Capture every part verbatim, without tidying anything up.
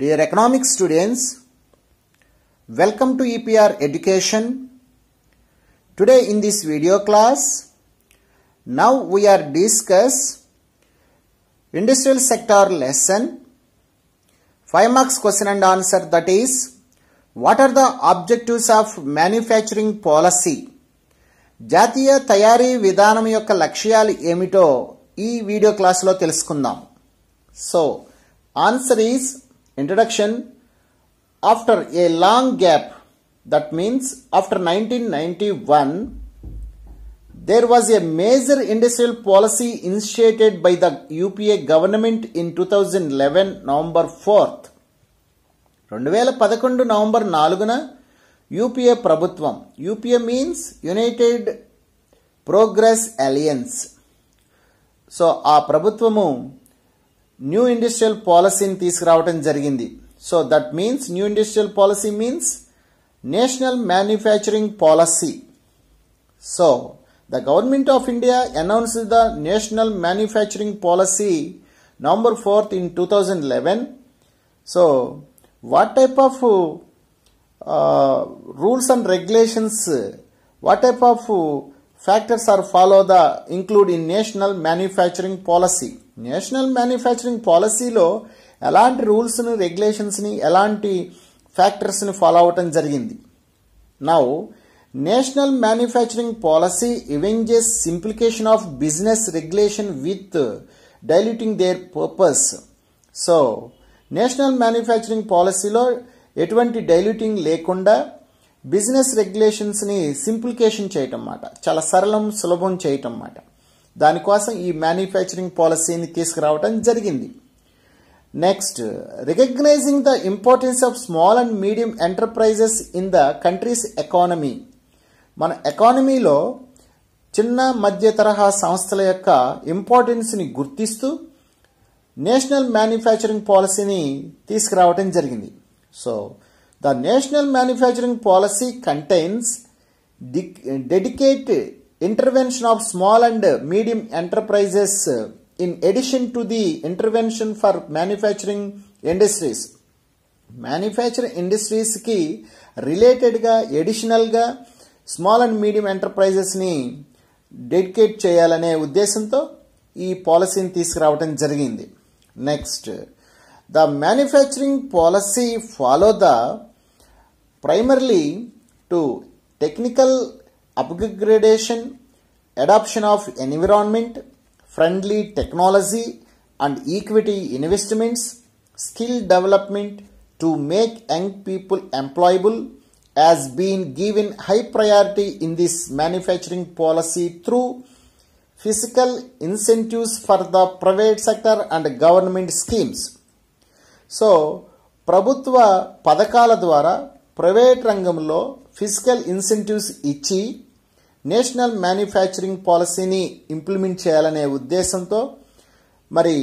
Dear economics students, welcome to E P R Education. Today in this video class, now we are discuss industrial sector lesson, five marks question and answer, that is, what are the objectives of manufacturing policy? Jatiya Tayari Vidhanam Yokka Lakshayalu Emito E video class lo telusukundam. So, answer is introduction. After a long gap, that means after nineteen ninety-one, there was a major industrial policy initiated by the U P A government in two thousand eleven November fourth. two thousand eleven November fourth. U P A Prabhutvam. U P A means United Progress Alliance. So, a Prabhutvamu new industrial policy in Tisravatam Jarigindi. So, that means new industrial policy means national manufacturing policy. So, the government of India announced the national manufacturing policy November fourth in two thousand eleven. So, what type of Uh, rules and regulations, what type of factors are follow the include in national manufacturing policy? National manufacturing policy lo elanti rules and regulations ni elanti factors ni follow avatam jarigindi. Now, national manufacturing policy avenges simplification of business regulation with diluting their purpose. So, national manufacturing policy lo ఎటువంటి diluting లేకుండా business regulations ని simplification చేయటం మాట, చాలా సరళం సులభం చేయటం మాట. దానికోసం ఈ మ్యానుఫ్యాక్చరింగ్ పాలసీని తీసుకురావడం జరిగింది. Next, recognising the importance of small and medium enterprises in the country's economy. మన ఎకానమీలో చిన్న మధ్య తరహా సంస్థల యొక్క ఇంపార్టెన్స్ ని గుర్తిస్తూ నేషనల్ మ్యానుఫ్యాక్చరింగ్ పాలసీని తీసుకురావడం జరిగింది. So, the national manufacturing policy contains de dedicated intervention of small and medium enterprises in addition to the intervention for manufacturing industries. Manufacturing industries ki related ga additional ga small and medium enterprises ni dedicate cheyalane uddeshamto ee policy ni tiskravatam jarigindi. Next, the manufacturing policy follow the primarily to technical upgradation, adoption of environment friendly technology and equity investments, skill development to make young people employable has been given high priority in this manufacturing policy through fiscal incentives for the private sector and government schemes. So ప్రభుత్వ పథకాల ద్వారా private రంగంలో physical incentives ఇచ్చి national manufacturing పాలసీని implement చేయాలనే ఉద్దేశంతో మరి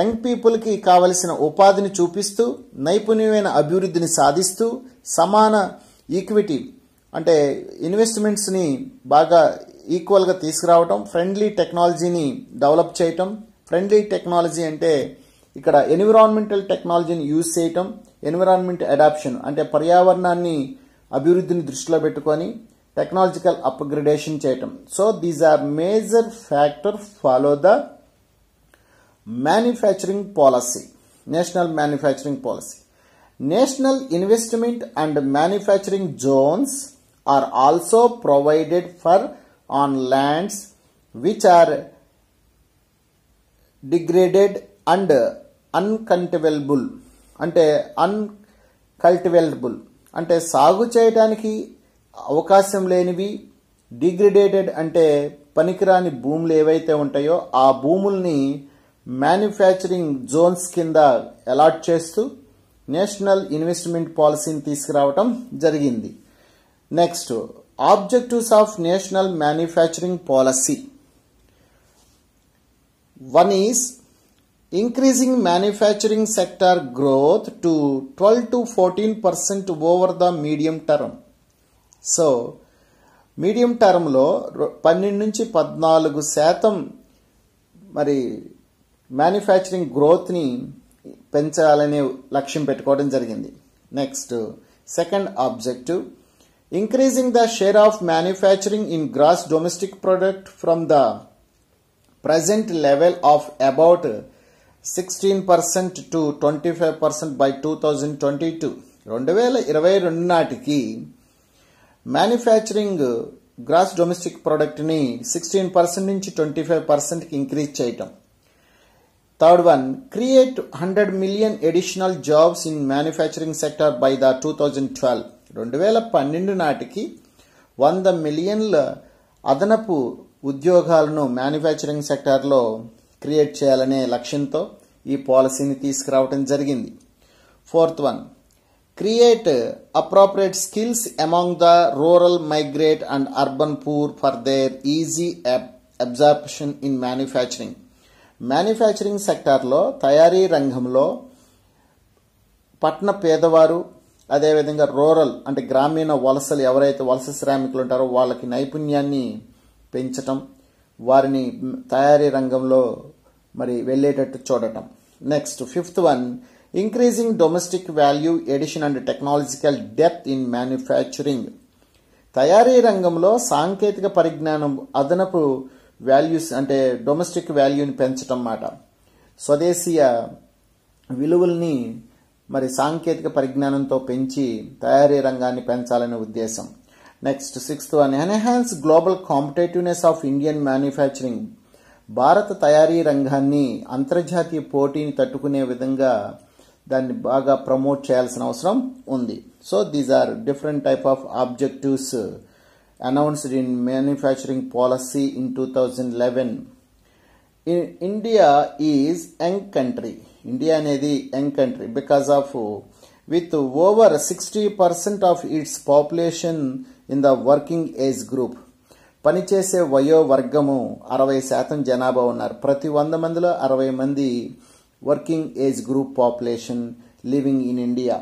young పీపుల్కి కావలసిన ఉపాధిని చూపిస్తూ నైపుణ్యమైన అభివృద్ధిని సాధిస్తూ సమాన ఈక్విటీ అంటే ఇన్వెస్ట్మెంట్స్ని బాగా ఈక్వల్గా తీసుకురావటం, ఫ్రెండ్లీ టెక్నాలజీని డెవలప్ చేయటం, ఫ్రెండ్లీ టెక్నాలజీ అంటే ఇక్కడ ఎన్విరాన్మెంటల్ టెక్నాలజీని యూజ్ చేయటం, ఎన్విరాన్మెంట్ అడాప్షన్ అంటే పర్యావరణాన్ని అభివృద్ధిని దృష్టిలో పెట్టుకొని టెక్నాలజికల్ అప్గ్రేడేషన్ చేయటం. So these are major factor follow the manufacturing policy, national manufacturing policy. National investment and manufacturing zones are also provided for on lands which are degraded and uncultivable అంటే uncultivable అంటే సాగు చేయడానికి అవకాశం లేనివి, degraded అంటే పనికిరాని భూములు ఏవైతే ఉంటాయో ఆ భూముల్ని మ్యానుఫ్యాక్చరింగ్ జోన్స్ కింద అలాట్ చేస్తూ నేషనల్ ఇన్వెస్ట్మెంట్ పాలసీని తీసుకురావటం జరిగింది. Next, objectives of national manufacturing policy. One is increasing manufacturing sector growth to twelve to fourteen percent over the medium term. So, medium term లో twelve నుంచి పద్నాలుగు శాతం మరి మ్యానుఫ్యాక్చరింగ్ గ్రోత్ని పెంచాలనే లక్ష్యం పెట్టుకోవడం జరిగింది. Next second objective increasing the share of manufacturing in gross domestic product from the present level of about sixteen percent to twenty-five percent by two thousand twenty-two. twenty twenty-two నాటికి manufacturing gross domestic product ని sixteen percent నుంచి twenty-five percent కి increase చేయటం. Third one, create one hundred million additional jobs in manufacturing sector by the two thousand twelve. రెండు వేల పన్నెండు నాటికి వంద మిలియన్ల అదనపు ఉద్యోగాలను మ్యానుఫ్యాక్చరింగ్ సెక్టార్లో క్రియేట్ చేయాలనే లక్ష్యంతో ఈ పాలసీని తీసుకురావడం జరిగింది. Fourth one, create appropriate skills among the rural migrate and urban poor for their easy absorption in manufacturing. Manufacturing సెక్టార్లో తయారీ రంగంలో పట్టణ పేదవారు అదేవిధంగా రూరల్ అంటే గ్రామీణ వలసలు ఎవరైతే వలస శ్రామికులు ఉంటారో వాళ్ళకి నైపుణ్యాన్ని పెంచటం, వారిని తయారీ రంగంలో మరి వెళ్ళేటట్టు చూడటం. Next fifth one, increasing domestic value addition and technological depth in manufacturing. తయారీ రంగంలో సాంకేతిక పరిజ్ఞానం అదనపు వాల్యూస్ అంటే డొమెస్టిక్ వాల్యూని పెంచటం అన్నమాట. స్వదేశీయ విలువల్ని మరి సాంకేతిక పరిజ్ఞానంతో పెంచి తయారీ రంగాన్ని పెంచాలనే ఉద్దేశం. Next sixth one, enhance global competitiveness of Indian manufacturing. భారత తయారీ రంగాన్ని అంతర్జాతీయ పోటీని తట్టుకునే విధంగా దాన్ని బాగా ప్రమోట్ చేయాల్సిన అవసరం ఉంది. So these are different type of objectives announced in manufacturing policy in two thousand eleven. India is young country. India అనేది young country because of with over sixty percent of its population in the working age group. పనిచేసే వయోవర్గము అరవై శాతం జనాభా ఉన్నారు. ప్రతి వంద మందిలో అరవై మంది working age group population living in India.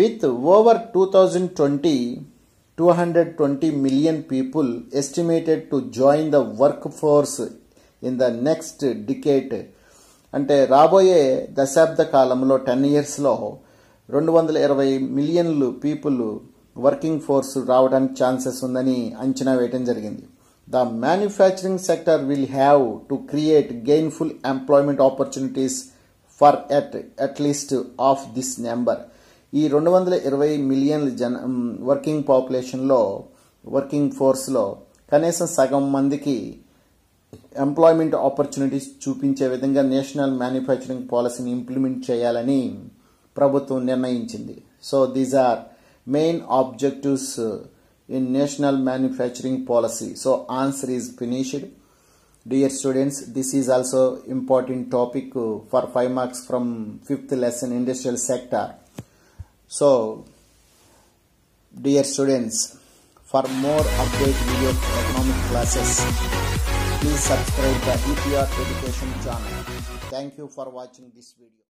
With over two thousand twenty two hundred twenty million people estimated to join the work force in the next decade. అంటే రాబోయే దశాబ్ద కాలంలో టెన్ ఇయర్స్లో రెండు వందల ఇరవై మిలియన్లు పీపుల్ వర్కింగ్ ఫోర్స్ రావడానికి ఛాన్సెస్ ఉందని అంచనా వేయడం జరిగింది. The manufacturing sector will have to create gainful employment opportunities for at at least of this number. ఈ రెండు వందల ఇరవై మిలియన్ల జన వర్కింగ్ పాపులేషన్లో వర్కింగ్ ఫోర్స్లో కనీసం సగం మందికి ఎంప్లాయ్మెంట్ ఆపర్చునిటీస్ చూపించే విధంగా నేషనల్ మ్యానుఫ్యాక్చరింగ్ పాలసీని ఇంప్లిమెంట్ చేయాలని ప్రభుత్వం నిర్ణయించింది. So these are main objectives in national manufacturing policy. So answer is finished. Dear students, this is also important topic for five marks from fifth lesson industrial sector. So dear students, for more update video economic classes please subscribe to E P R Education channel. Thank you for watching this video.